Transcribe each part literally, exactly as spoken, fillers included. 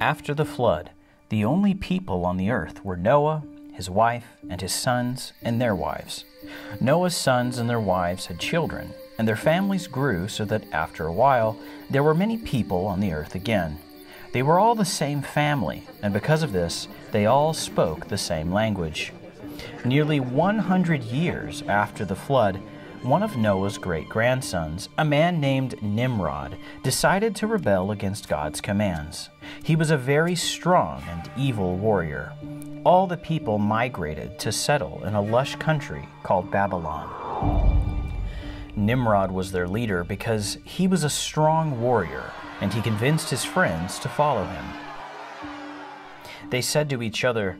After the flood, the only people on the earth were Noah, his wife, and his sons, and their wives. Noah's sons and their wives had children, and their families grew so that after a while there were many people on the earth again. They were all the same family, and because of this, they all spoke the same language. Nearly one hundred years after the flood, one of Noah's great-grandsons, a man named Nimrod, decided to rebel against God's commands. He was a very strong and evil warrior. All the people migrated to settle in a lush country called Babylon. Nimrod was their leader because he was a strong warrior, and he convinced his friends to follow him. They said to each other,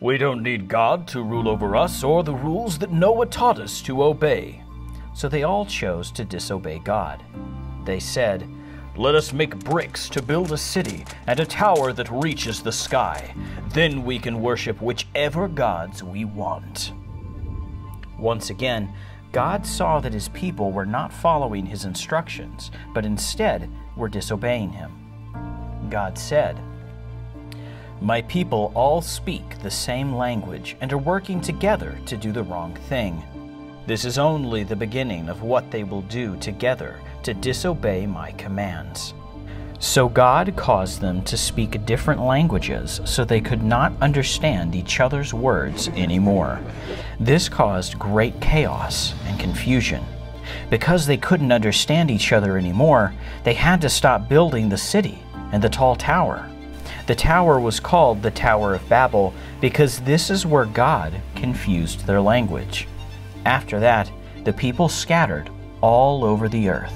"We don't need God to rule over us or the rules that Noah taught us to obey." So they all chose to disobey God. They said, "Let us make bricks to build a city and a tower that reaches the sky. Then we can worship whichever gods we want." Once again, God saw that his people were not following his instructions, but instead were disobeying him. God said, "My people all speak the same language and are working together to do the wrong thing. This is only the beginning of what they will do together to disobey my commands." So God caused them to speak different languages so they could not understand each other's words anymore. This caused great chaos and confusion. Because they couldn't understand each other anymore, they had to stop building the city and the tall tower. The tower was called the Tower of Babel because this is where God confused their language. After that, the people scattered all over the earth.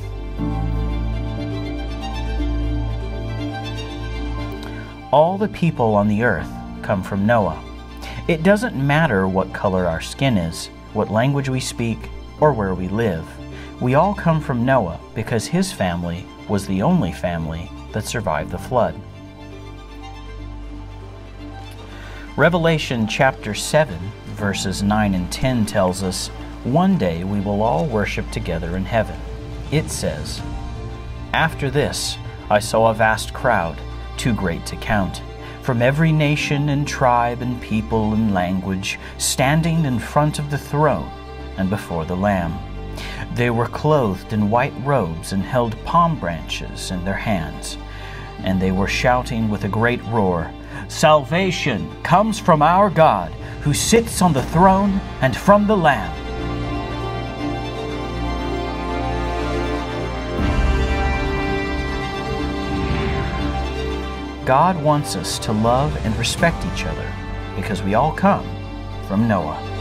All the people on the earth come from Noah. It doesn't matter what color our skin is, what language we speak, or where we live. We all come from Noah because his family was the only family that survived the flood. Revelation chapter seven, verses nine and ten tells us, "One day we will all worship together in heaven." It says, "After this, I saw a vast crowd, too great to count, from every nation and tribe and people and language, standing in front of the throne and before the Lamb. They were clothed in white robes and held palm branches in their hands, and they were shouting with a great roar, 'Salvation comes from our God, who sits on the throne, and from the Lamb.'" God wants us to love and respect each other because we all come from Noah.